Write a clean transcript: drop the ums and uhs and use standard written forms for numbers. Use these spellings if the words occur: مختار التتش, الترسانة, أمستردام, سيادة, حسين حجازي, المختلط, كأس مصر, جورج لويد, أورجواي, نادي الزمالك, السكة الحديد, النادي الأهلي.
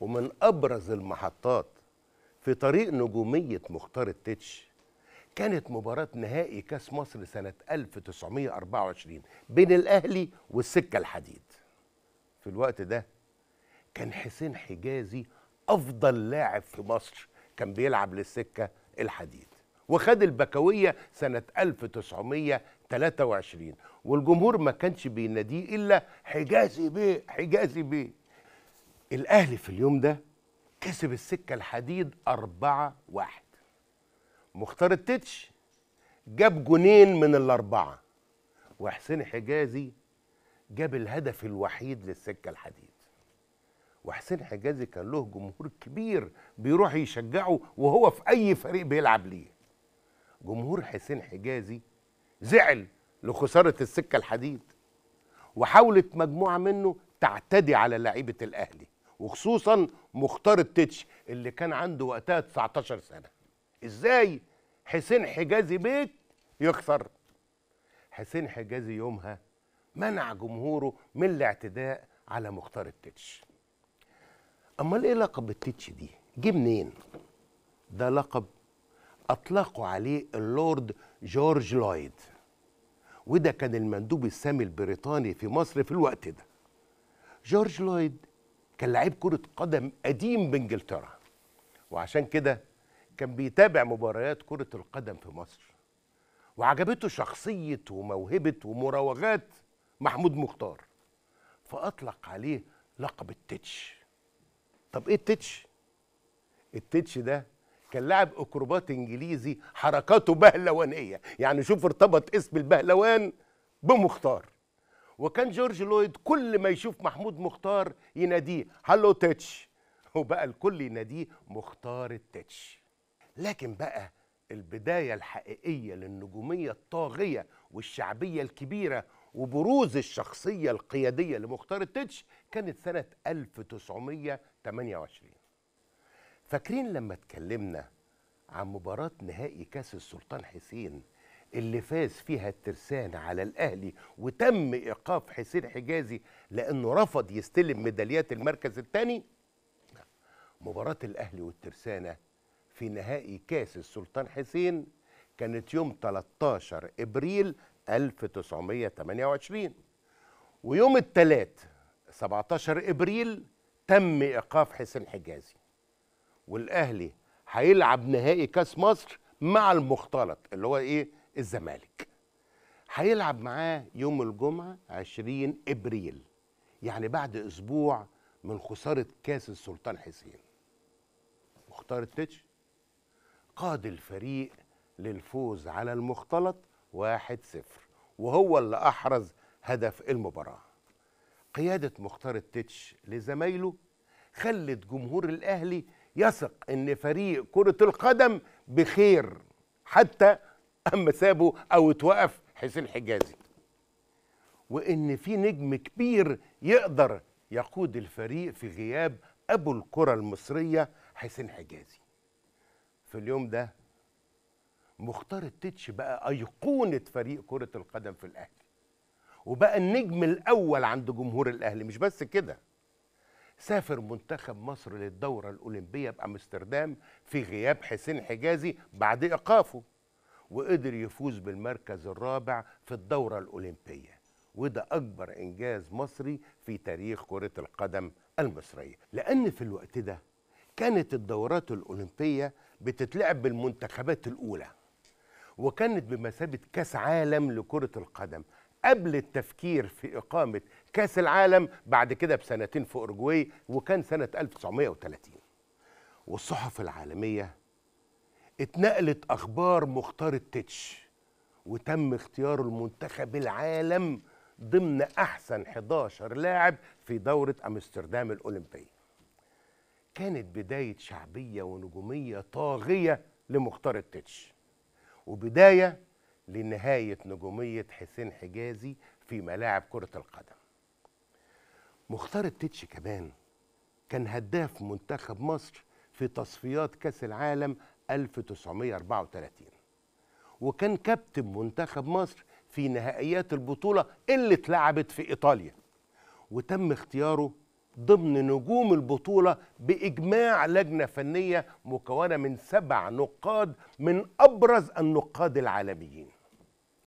ومن أبرز المحطات في طريق نجومية مختار التتش كانت مباراة نهائي كأس مصر سنة 1924 بين الأهلي والسكة الحديد. في الوقت ده كان حسين حجازي أفضل لاعب في مصر، كان بيلعب للسكة الحديد وخد البكوية سنة 1923، والجمهور ما كانش بيناديه إلا حجازي بيه حجازي بيه. الأهلي في اليوم ده كسب السكة الحديد 4-1. مختار التتش جاب جونين من ال4، وحسين حجازي جاب الهدف الوحيد للسكة الحديد. وحسين حجازي كان له جمهور كبير بيروح يشجعه وهو في أي فريق بيلعب ليه. جمهور حسين حجازي زعل لخسارة السكة الحديد، وحاولت مجموعة منه تعتدي على لعيبة الأهلي، وخصوصا مختار التتش اللي كان عنده وقتها 19 سنة. ازاي حسين حجازي بيك يخسر؟ حسين حجازي يومها منع جمهوره من الاعتداء على مختار التتش. امال ايه لقب التتش دي؟ جه منين؟ ده لقب اطلقوا عليه اللورد جورج لويد، وده كان المندوب السامي البريطاني في مصر في الوقت ده. جورج لويد كان لاعب كرة قدم قديم بانجلترا، وعشان كده كان بيتابع مباريات كرة القدم في مصر، وعجبته شخصية وموهبة ومراوغات محمود مختار، فأطلق عليه لقب التتش. طب إيه التتش؟ التتش ده كان لاعب أكروبات إنجليزي حركاته بهلوانية، يعني شوف ارتبط اسم البهلوان بمختار. وكان جورج لويد كل ما يشوف محمود مختار يناديه هالو تتش، وبقى الكل يناديه مختار التتش. لكن بقى البداية الحقيقية للنجومية الطاغية والشعبية الكبيرة وبروز الشخصية القيادية لمختار التتش كانت سنة 1928. فاكرين لما اتكلمنا عن مباراة نهائي كأس السلطان حسين اللي فاز فيها الترسانة على الأهلي وتم إيقاف حسين حجازي لأنه رفض يستلم ميداليات المركز الثاني؟ مباراة الأهلي والترسانة في نهائي كاس السلطان حسين كانت يوم 13 إبريل 1928، ويوم الثلاث 17 إبريل تم إيقاف حسين حجازي، والأهلي هيلعب نهائي كاس مصر مع المختلط اللي هو إيه؟ الزمالك. هيلعب معاه يوم الجمعة 20 إبريل، يعني بعد أسبوع من خسارة كاس السلطان حسين. مختار التتش قاد الفريق للفوز على المختلط 1-0، وهو اللي أحرز هدف المباراة. قيادة مختار التتش لزمايله خلت جمهور الأهلي يثق إن فريق كرة القدم بخير حتى أما سابه أو اتوقف حسين حجازي، وإن في نجم كبير يقدر يقود الفريق في غياب أبو الكرة المصرية حسين حجازي. في اليوم ده مختار التتش بقى أيقونة فريق كرة القدم في الأهلي، وبقى النجم الأول عند جمهور الأهلي. مش بس كده، سافر منتخب مصر للدورة الأولمبية بأمستردام في غياب حسين حجازي بعد إيقافه، وقدر يفوز بالمركز الرابع في الدورة الأولمبية، وده أكبر إنجاز مصري في تاريخ كرة القدم المصرية، لأن في الوقت ده كانت الدورات الأولمبية بتتلعب بالمنتخبات الأولى، وكانت بمثابة كأس عالم لكرة القدم قبل التفكير في إقامة كأس العالم بعد كده بسنتين في أورجواي، وكان سنة 1930. والصحف العالمية اتنقلت أخبار مختار التتش، وتم اختيار المنتخب العالم ضمن أحسن 11 لاعب في دورة أمستردام الأولمبية. كانت بداية شعبية ونجومية طاغية لمختار التتش، وبداية لنهاية نجومية حسين حجازي في ملاعب كرة القدم. مختار التتش كمان كان هداف منتخب مصر في تصفيات كأس العالم 1934، وكان كابتن منتخب مصر في نهائيات البطولة اللي اتلعبت في إيطاليا، وتم اختياره ضمن نجوم البطولة بإجماع لجنة فنية مكونة من 7 نقاد من أبرز النقاد العالميين.